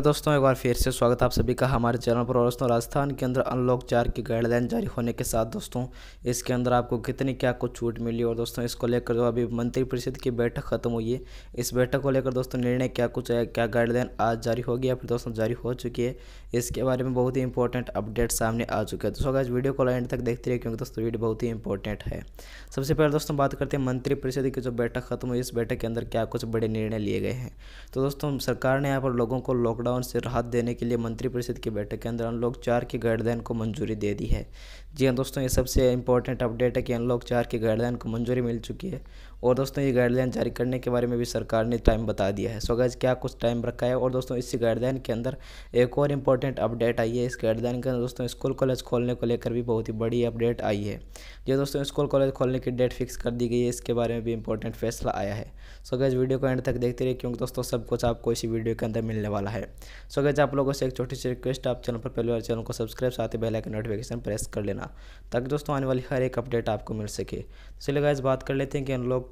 नमस्कार दोस्तों, एक बार फिर से स्वागत है आप सभी का हमारे चैनल पर। और दोस्तों, राजस्थान के अंदर अनलॉक 4 की गाइडलाइन जारी होने के साथ दोस्तों इसके अंदर आपको कितनी क्या कुछ छूट मिली और दोस्तों इसको लेकर जो अभी मंत्रिपरिषद की बैठक खत्म हुई है, इस बैठक को लेकर दोस्तों निर्णय क्या कुछ है, क्या गाइडलाइन आज जारी होगी या फिर दोस्तों जारी हो चुकी है, इसके बारे में बहुत ही इंपॉर्टेंट अपडेट सामने आ चुके हैं। दोस्तों आज वीडियो को एंड तक देखते रहिए क्योंकि दोस्तों वीडियो बहुत ही इंपॉर्टेंट है। सबसे पहले दोस्तों बात करते हैं मंत्रिपरिषद की जो बैठक खत्म हुई, इस बैठक के अंदर क्या कुछ बड़े निर्णय लिए गए हैं। तो दोस्तों सरकार ने यहाँ पर लोगों को लॉकडाउन से राहत देने के लिए मंत्रिपरिषद की बैठक के अंदर अनलॉक 4 की गाइडलाइन को मंजूरी दे दी है। जी हाँ दोस्तों, ये सबसे इंपॉर्टेंट अपडेट है कि अनलॉक 4 की गाइडलाइन को मंजूरी मिल चुकी है और दोस्तों ये गाइडलाइन जारी करने के बारे में भी सरकार ने टाइम बता दिया है। सो गाइस क्या कुछ टाइम रखा है। और दोस्तों इसी गाइडलाइन के अंदर एक और इंपॉर्टेंट अपडेट आई है। इस गाइडलाइन के अंदर दोस्तों स्कूल कॉलेज खोलने को लेकर भी बहुत ही बड़ी अपडेट आई है। ये दोस्तों स्कूल कॉलेज खोलने की डेट फिक्स कर दी गई है, इसके बारे में भी इंपॉर्टेंट फैसला आया है। सो गाइस वीडियो को एंड तक देखते रहिए क्योंकि दोस्तों सब कुछ आपको इसी वीडियो के अंदर मिलने वाला है। सो गाइस आप लोगों से एक छोटी सी रिक्वेस्ट, आप चैनल पर पहली बार चैनल को सब्सक्राइब साथ ही बेल आइकन नोटिफिकेशन प्रेस कर लेना ताकि दोस्तों आने वाली हर एक अपडेट आपको मिल सके। चलिए गाइस बात कर लेते हैं कि अनलॉक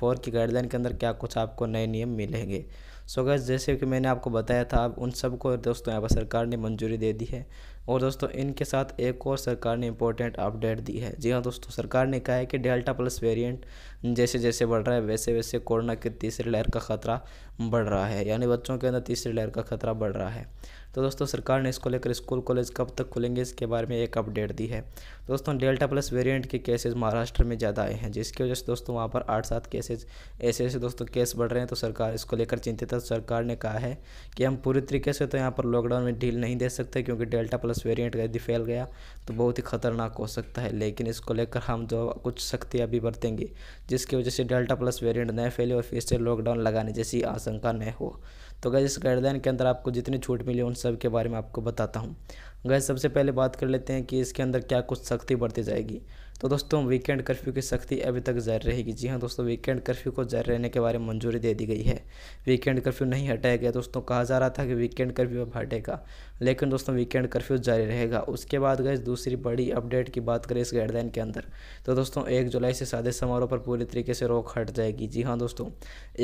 4 की गाइडलाइन के अंदर क्या कुछ आपको नए नियम मिलेंगे। सो गाइस जैसे कि मैंने आपको बताया था, अब उन सबको दोस्तों यहाँ पर सरकार ने मंजूरी दे दी है। और दोस्तों इनके साथ एक और सरकार ने इंपॉर्टेंट अपडेट दी है। जी हाँ दोस्तों, सरकार ने कहा है कि डेल्टा प्लस वेरिएंट जैसे जैसे बढ़ रहा है वैसे वैसे कोरोना की तीसरी लहर का खतरा बढ़ रहा है, यानी बच्चों के अंदर तीसरी लहर का खतरा बढ़ रहा है। तो दोस्तों सरकार ने इसको लेकर स्कूल कॉलेज कब तक खुलेंगे इसके बारे में एक अपडेट दी है। दोस्तों डेल्टा प्लस वेरिएंट के केसेज महाराष्ट्र में ज़्यादा आए हैं, जिसकी वजह से दोस्तों वहाँ पर 8-7 केसेज ऐसे ऐसे दोस्तों केस बढ़ रहे हैं। तो सरकार इसको लेकर चिंतित है। सरकार ने कहा है कि हम पूरी तरीके से तो यहाँ पर लॉकडाउन में ढील नहीं दे सकते क्योंकि डेल्टा प्लस वेरिएंट यदि फैल गया तो बहुत ही खतरनाक हो सकता है, लेकिन इसको लेकर हम जो कुछ सख्ती अभी बरतेंगे जिसकी वजह से डेल्टा प्लस वेरिएंट न फैले और फिर से लॉकडाउन लगाने जैसी आशंका न हो। तो गाइस इस गाइडलाइन के अंदर आपको जितनी छूट मिली उन सब के बारे में आपको बताता हूँ। गाइस सबसे पहले बात कर लेते हैं कि इसके अंदर क्या कुछ सख्ती बढ़ती जाएगी। तो दोस्तों वीकेंड कर्फ्यू की सख्ती अभी तक जारी रहेगी। जी हाँ दोस्तों, वीकेंड कर्फ्यू को जारी रहने के बारे में मंजूरी दे दी गई है। वीकेंड कर्फ्यू नहीं हटाया गया। दोस्तों कहा जा रहा था कि वीकेंड कर्फ्यू अब हटेगा, लेकिन दोस्तों वीकेंड कर्फ्यू जारी रहेगा। उसके बाद गाइस दूसरी बड़ी अपडेट की बात करें इस गाइडलाइन के अंदर, तो दोस्तों 1 जुलाई से शादी समारोह पर पूरी तरीके से रोक हट जाएगी। जी हाँ दोस्तों,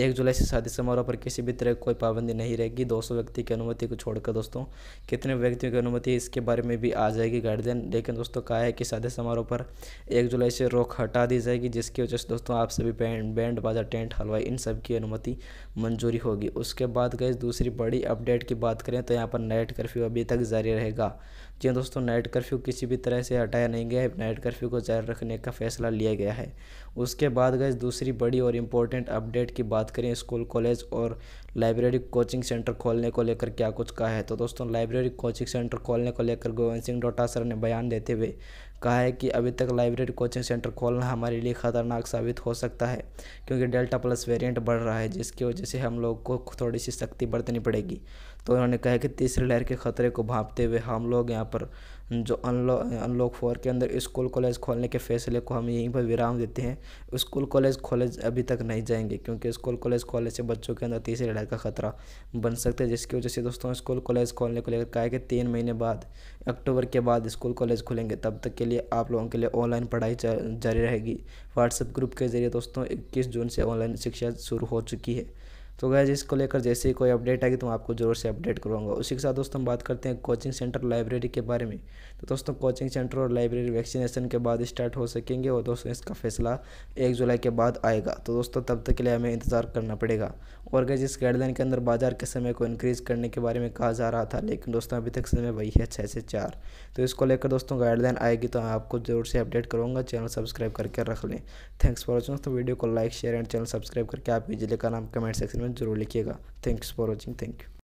1 जुलाई से शादी समारोह पर किसी भी तरह कोई पाबंदी नहीं रहेगी। 200 व्यक्ति की अनुमति को छोड़कर दोस्तों कितने व्यक्तियों की अनुमति, इसके बारे में भी आ जाएगी गाइडलाइन। लेकिन दोस्तों कहा है कि शादी समारोह पर 1 जुलाई से रोक हटा दी जाएगी, जिसकी वजह से दोस्तों आप सभी बैंड बाजा, टेंट, हलवाई इन सब की अनुमति मंजूरी होगी। उसके बाद गाइस दूसरी बड़ी अपडेट की बात करें तो यहाँ पर नाइट कर्फ्यू अभी तक जारी रहेगा। जी दोस्तों, नाइट कर्फ्यू किसी भी तरह से हटाया नहीं गया है, नाइट कर्फ्यू को जारी रखने का फैसला लिया गया है। उसके बाद गाइस दूसरी बड़ी और इम्पोर्टेंट अपडेट की बात करें, स्कूल कॉलेज और लाइब्रेरी कोचिंग सेंटर खोलने को लेकर क्या कुछ कहा है। तो दोस्तों लाइब्रेरी कोचिंग सेंटर खोलने को लेकर गोविंद सिंह डोटासरा ने बयान देते हुए कहा है कि अभी तक लाइब्रेरी कोचिंग सेंटर खोलना हमारे लिए ख़तरनाक साबित हो सकता है क्योंकि डेल्टा प्लस वेरिएंट बढ़ रहा है, जिसकी वजह से हम लोग को थोड़ी सी सख्ती बरतनी पड़ेगी। तो उन्होंने कहा कि तीसरी लहर के खतरे को भांपते हुए हम लोग यहाँ पर जो अनलॉक 4 के अंदर स्कूल कॉलेज खोलने के फैसले को हम यहीं पर विराम देते हैं। स्कूल कॉलेज अभी तक नहीं जाएंगे क्योंकि स्कूल कॉलेज खोलने से बच्चों के अंदर तीसरी लहर का खतरा बन सकता है, जिसकी वजह से दोस्तों स्कूल कॉलेज खोलने को लेकर कहा है कि 3 महीने बाद अक्टूबर के बाद स्कूल कॉलेज खुलेंगे। तब तक के लिए आप लोगों के लिए ऑनलाइन पढ़ाई जारी रहेगी। व्हाट्सएप ग्रुप के जरिए दोस्तों 21 जून से ऑनलाइन शिक्षा शुरू हो चुकी है। तो गाइस इसको लेकर जैसे ही कोई अपडेट आएगी तो मैं आपको ज़रूर से अपडेट करूँगा। उसी के साथ दोस्तों हम बात करते हैं कोचिंग सेंटर लाइब्रेरी के बारे में। तो दोस्तों कोचिंग सेंटर और लाइब्रेरी वैक्सीनेशन के बाद स्टार्ट हो सकेंगे और दोस्तों इसका फैसला 1 जुलाई के बाद आएगा। तो दोस्तों तब तक के लिए हमें इंतज़ार करना पड़ेगा। और गाइस इस गाइडलाइन के अंदर बाजार के समय को इंक्रीज़ करने के बारे में कहा जा रहा था, लेकिन दोस्तों अभी तक समय वही है 6 से 4। तो इसको लेकर दोस्तों गाइडलाइन आएगी तो मैं आपको ज़रूर से अपडेट करूँगा। चैनल सब्सक्राइब करके रख लें। Thanks for watching. तो वीडियो को like share and channel subscribe करके आपके जिले का नाम कमेंट सेक्शन में जरूर लिखिएगा। Thanks for watching. Thank you.